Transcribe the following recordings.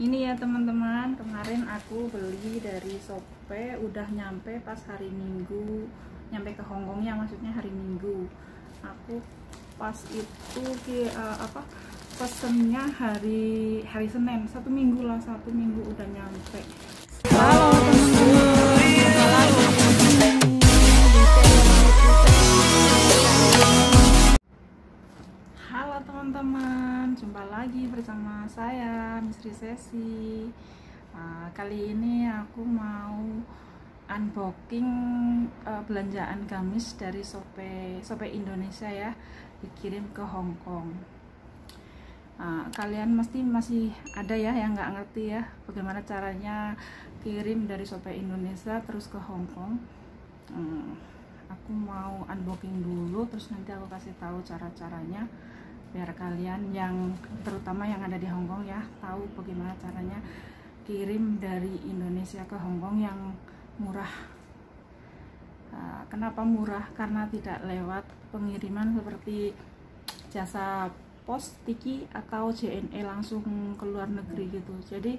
Ini ya teman-teman, kemarin aku beli dari Shopee, udah nyampe pas hari Minggu, nyampe ke Hongkong ya, maksudnya hari Minggu. Aku pas itu pesennya hari Senin, satu minggu udah nyampe. Halo teman-teman, jumpa lagi bersama saya MizZry Sessi. Kali ini aku mau unboxing belanjaan gamis dari Shopee Indonesia ya, dikirim ke Hongkong. Kalian mesti masih ada ya yang nggak ngerti ya bagaimana caranya kirim dari Shopee Indonesia terus ke Hongkong. Aku mau unboxing dulu, terus nanti aku kasih tahu cara-caranya biar kalian yang terutama yang ada di Hongkong ya tahu bagaimana caranya kirim dari Indonesia ke Hongkong yang murah. Kenapa murah? Karena tidak lewat pengiriman seperti jasa pos, Tiki, atau JNE langsung ke luar negeri gitu. Jadi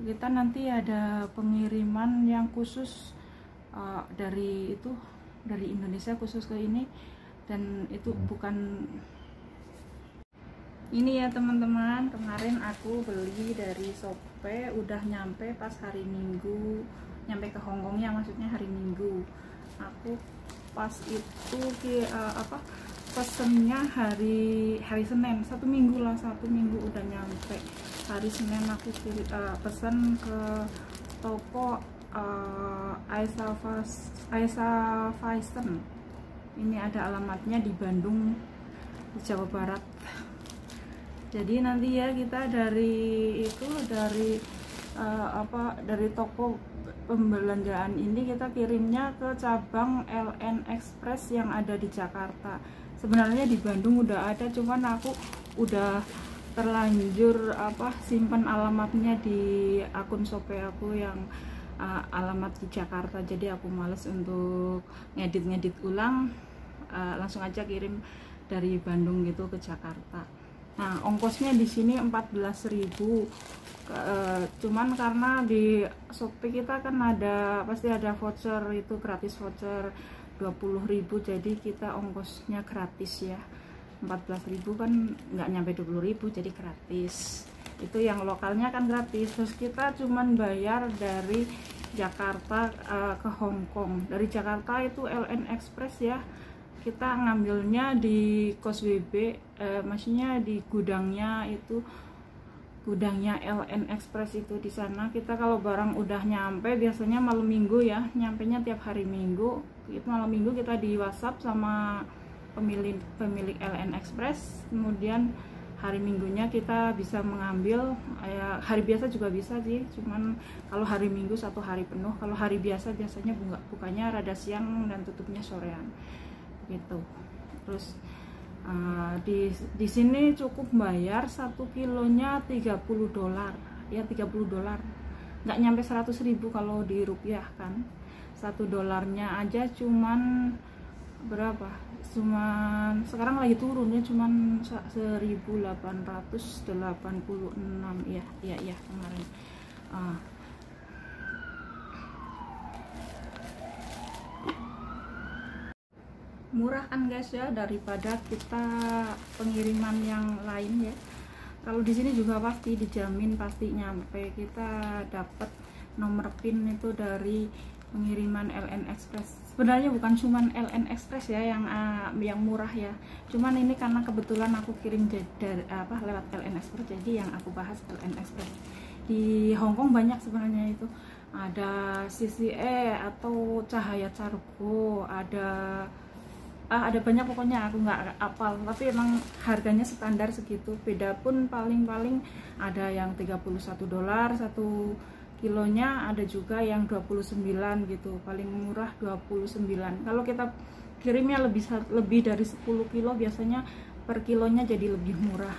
kita nanti ada pengiriman yang khusus dari Indonesia khusus ke ini, dan itu bukan ini ya teman-teman. Kemarin aku beli dari Shopee, udah nyampe pas hari Minggu, nyampe ke Hongkong ya, maksudnya hari Minggu. Aku pas itu pesennya hari Senin, satu minggu udah nyampe. Hari Senin aku pesen ke toko Aisha Faisen. Ini ada alamatnya di Bandung, di Jawa Barat. Jadi nanti ya kita dari toko pembelanjaan ini kita kirimnya ke cabang LN Express yang ada di Jakarta. Sebenarnya di Bandung udah ada, cuman aku udah terlanjur simpen alamatnya di akun Shopee aku yang alamat di Jakarta. Jadi aku males untuk ngedit ulang, langsung aja kirim dari Bandung gitu ke Jakarta. Nah, ongkosnya di sini 14.000. Cuman karena di Shopee kita kan pasti ada voucher, itu gratis voucher 20.000, jadi kita ongkosnya gratis ya. 14.000 kan nggak nyampe 20.000, jadi gratis. Itu yang lokalnya kan gratis. Terus kita cuman bayar dari Jakarta ke Hongkong. Dari Jakarta itu LN Express ya, kita ngambilnya di Kos Wipi, maksudnya di gudangnya itu, gudangnya LN Express itu. Di sana kita kalau barang udah nyampe biasanya malam Minggu ya, nyampenya tiap hari Minggu. Itu malam Minggu kita di WhatsApp sama pemilik LN Express, kemudian hari Minggunya kita bisa mengambil. Hari biasa juga bisa sih, cuman kalau hari Minggu satu hari penuh. Kalau hari biasa biasanya bukanya rada siang dan tutupnya sorean gitu. Terus di sini cukup bayar 1 kilonya $30 ya, $30, nggak nyampe 100.000 kalau di rupiah kan. 1 dolarnya aja cuman berapa, cuman sekarang lagi turunnya cuman 1.886 ya kemarin. Murah kan guys ya, daripada kita pengiriman yang lain ya. Kalau di sini juga pasti dijamin pasti nyampe. Kita dapat nomor PIN itu dari pengiriman LN Express. Sebenarnya bukan cuman LN Express ya yang murah ya. Cuman ini karena kebetulan aku kirim lewat LN Express, jadi yang aku bahas LN Express. Di Hongkong banyak sebenarnya itu. Ada CCA atau Cahaya Cargo, ada banyak pokoknya, aku nggak apal, tapi emang harganya standar segitu. Beda pun paling-paling ada yang $31 satu kilonya, ada juga yang 29 gitu, paling murah 29. Kalau kita kirimnya lebih dari 10 kilo biasanya per kilonya jadi lebih murah.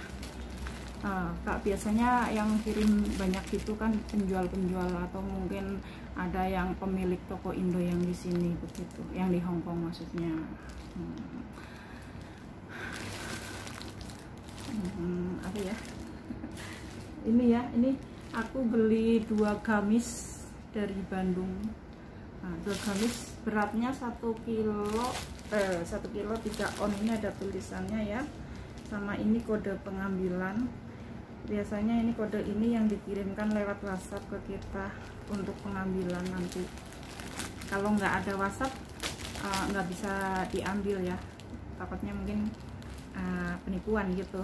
Kak, biasanya yang kirim banyak gitu kan penjual-penjual atau mungkin ada yang pemilik toko Indo yang di sini begitu, yang di Hongkong maksudnya. Ini aku beli 2 gamis dari Bandung. Nah, 2 gamis beratnya 1 kilo 3 on, ini ada tulisannya ya, sama ini kode pengambilan. Biasanya ini kode ini yang dikirimkan lewat WhatsApp ke kita untuk pengambilan nanti. Kalau nggak ada WhatsApp nggak bisa diambil ya, takutnya mungkin penipuan gitu.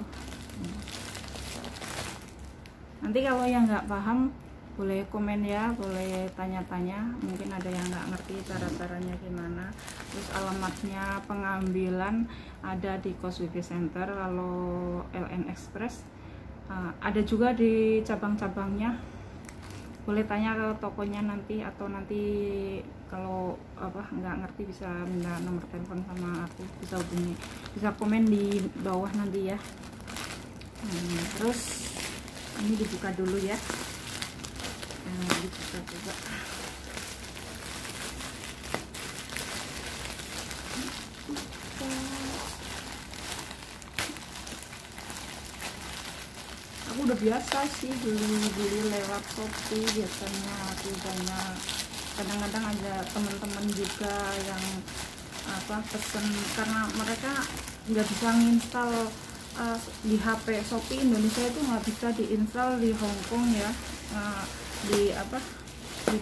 Nanti kalau yang nggak paham boleh komen ya, boleh tanya-tanya, mungkin ada yang nggak ngerti cara-caranya gimana. Terus alamatnya pengambilan ada di Kos Wipi Center, lalu LN Express, ada juga di cabang-cabangnya. Boleh tanya ke tokonya nanti, atau nanti kalau nggak ngerti bisa minta nomor telepon sama aku, bisa hubungi, bisa komen di bawah nanti ya. Terus ini dibuka dulu ya. Dibuka. Aku udah biasa sih beli lewat Shopee, biasanya aku banyak. Kadang-kadang ada teman-teman juga yang pesen, karena mereka nggak bisa nginstal di HP Shopee Indonesia, itu nggak bisa diinstal di Hongkong ya. Di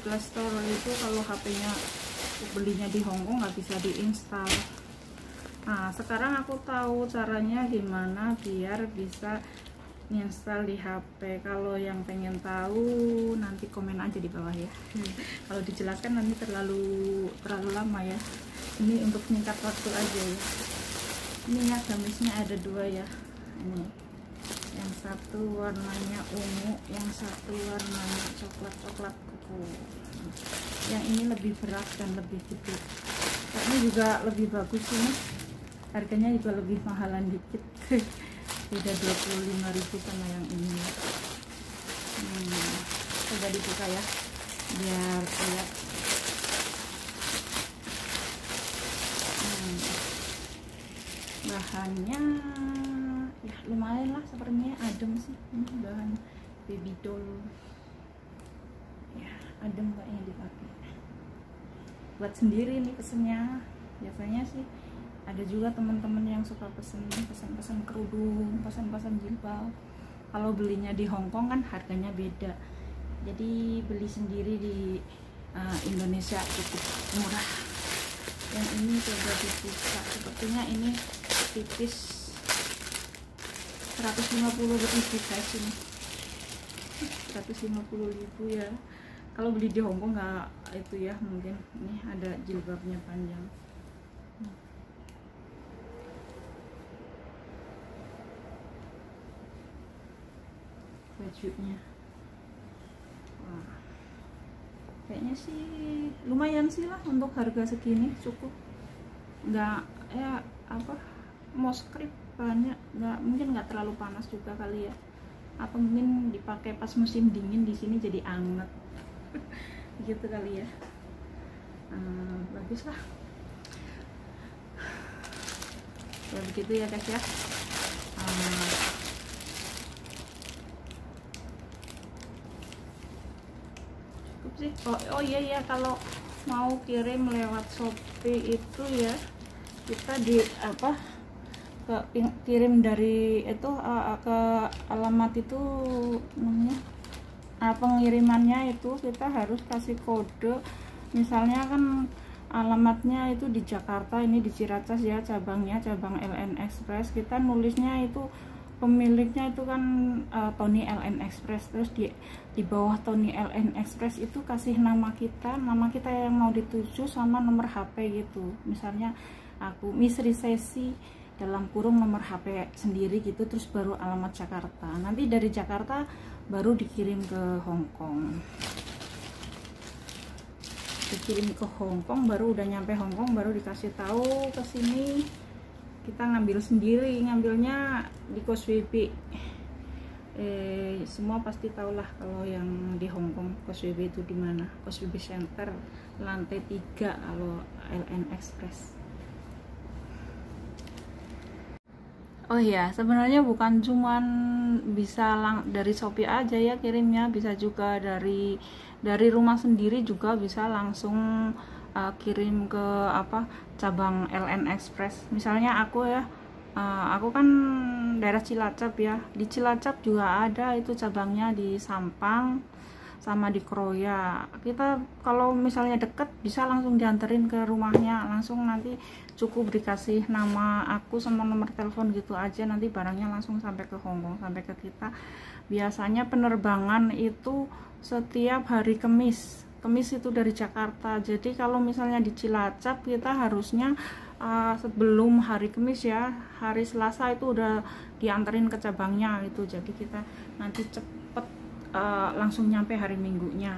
Play Store itu kalau HP-nya belinya di Hongkong nggak bisa diinstal. Nah, sekarang aku tahu caranya gimana biar bisa install di HP. Kalau yang pengen tahu nanti komen aja di bawah ya. Kalau dijelaskan nanti terlalu lama ya. Ini untuk singkat waktu aja ya. Ini ya, gamisnya ada 2 ya. Ini. Yang satu warnanya ungu, yang satu warnanya coklat kuku. Yang ini lebih berat dan lebih gede. Ini juga lebih bagus ini. Harganya juga lebih mahalan dikit. Beda 25.000 sama yang ini. Coba dibuka ya, biar lihat. Bahannya ya lumayan lah, sepertinya adem sih. Ini bahan baby doll ya, adem kayaknya dipakai. Buat sendiri nih pesennya, biasanya sih ada juga teman-teman yang suka pesen kerudung, pesen jilbab. Kalau belinya di Hongkong kan harganya beda, jadi beli sendiri di Indonesia cukup murah. Yang ini coba dibuka, sepertinya ini tipis 150.000 guys, ini 150.000 ya. Kalau beli di Hongkong nggak itu ya, mungkin ini ada jilbabnya panjang. Bajunya, wah, kayaknya sih lumayan sih lah untuk harga segini, cukup. Nggak ya moskrip banyak, mungkin nggak terlalu panas juga kali ya, atau mungkin dipakai pas musim dingin. Di sini jadi anget gitu kali ya. Bagus lah ya, begitu ya guys ya. Cukup sih. Oh iya ya, kalau mau kirim lewat Shopee itu ya, kita di kirim dari itu ke alamat itu namanya. Pengirimannya itu kita harus kasih kode. Misalnya kan alamatnya itu di Jakarta, ini di Ciracas ya cabangnya, cabang LN Express. Kita nulisnya itu pemiliknya itu kan Tony LN Express. Terus di bawah Tony LN Express itu kasih nama kita yang mau dituju sama nomor HP gitu. Misalnya aku MizZry Sessi dalam kurung nomor HP sendiri gitu, terus baru alamat Jakarta. Nanti dari Jakarta baru dikirim ke Hongkong, baru udah nyampe Hongkong baru dikasih tahu ke sini. Kita ngambil sendiri, ngambilnya di Kos Wipi. Semua pasti tahulah kalau yang di Hongkong Kos Wipi itu di mana. Kos Wipi Center lantai 3 kalau LN Express. Oh iya, sebenarnya bukan cuman bisa dari Shopee aja ya kirimnya, bisa juga dari rumah sendiri juga bisa langsung kirim ke apa cabang LN Express. Misalnya aku ya, aku kan daerah Cilacap ya, di Cilacap juga ada itu cabangnya, di Sampang sama di Kroya. Kita kalau misalnya deket bisa langsung dianterin ke rumahnya, langsung nanti cukup dikasih nama aku sama nomor telepon gitu aja, nanti barangnya langsung sampai ke Hongkong, sampai ke kita. Biasanya penerbangan itu setiap hari Kemis itu dari Jakarta. Jadi kalau misalnya di Cilacap kita harusnya sebelum hari Kemis ya, hari Selasa itu udah dianterin ke cabangnya gitu. Jadi kita nanti cepet langsung nyampe hari Minggunya.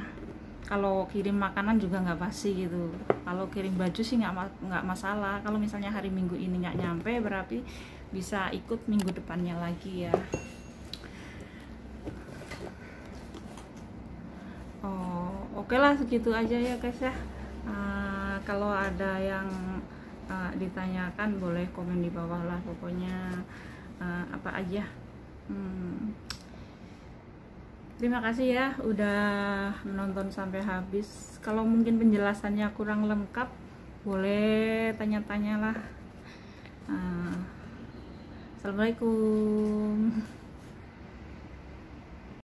Kalau kirim makanan juga nggak basi gitu. Kalau kirim baju sih nggak masalah. Kalau misalnya hari Minggu ini nggak nyampe, berarti bisa ikut minggu depannya lagi ya. Oh, oke lah, segitu aja ya guys ya. Kalau ada yang ditanyakan boleh komen di bawah lah, pokoknya apa aja. Terima kasih ya udah menonton sampai habis. Kalau mungkin penjelasannya kurang lengkap boleh tanya-tanyalah. Assalamualaikum.